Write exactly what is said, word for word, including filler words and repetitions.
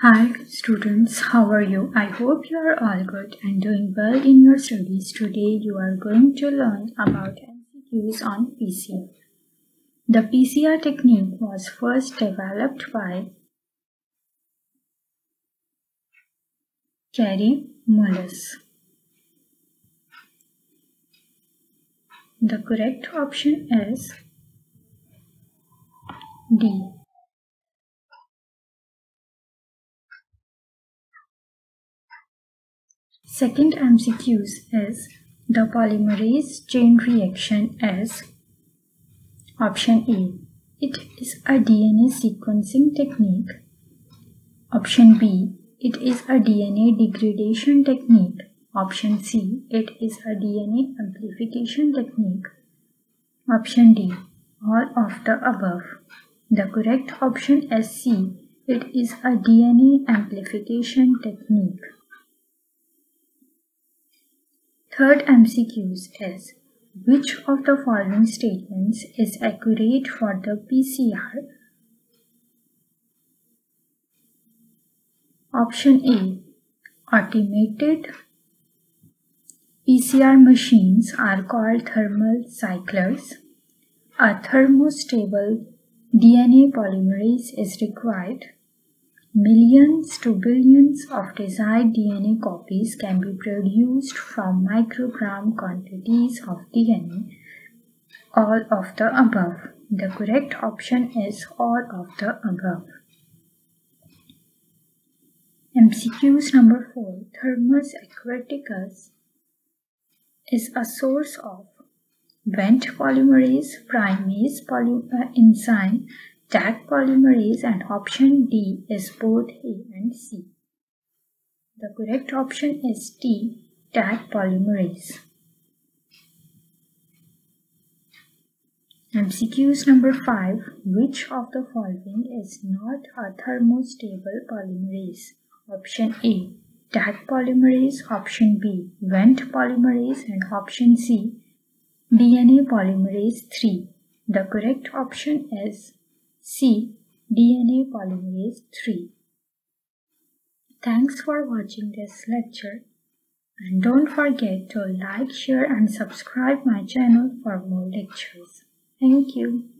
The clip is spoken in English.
Hi students, how are you? I hope you are all good and doing well in your studies. Today you are going to learn about M C Qs on P C R. The P C R technique was first developed by Kary Mullis. The correct option is D. Second M C Qs is the polymerase chain reaction as option A. It is a D N A sequencing technique. Option B. It is a D N A degradation technique. Option C. It is a D N A amplification technique. Option D. All of the above. The correct option is C. It is a D N A amplification technique. Third M C Qs is, which of the following statements is accurate for the P C R? Option A. Automated P C R machines are called thermal cyclers. A thermostable D N A polymerase is required. Millions to billions of desired D N A copies can be produced from microgram quantities of D N A. All of the above. The correct option is all of the above. M C Qs number four. Thermus aquaticus is a source of Vent polymerase, primase polymer enzyme, Taq polymerase, and option D is both A and C. The correct option is T, Taq polymerase. M C Qs number five. Which of the following is not a thermostable polymerase? Option A, Taq polymerase, option B, Vent polymerase, and option C, D N A polymerase three. The correct option is C, D N A polymerase three. Thanks for watching this lecture and don't forget to like, share and subscribe my channel for more lectures. Thank you.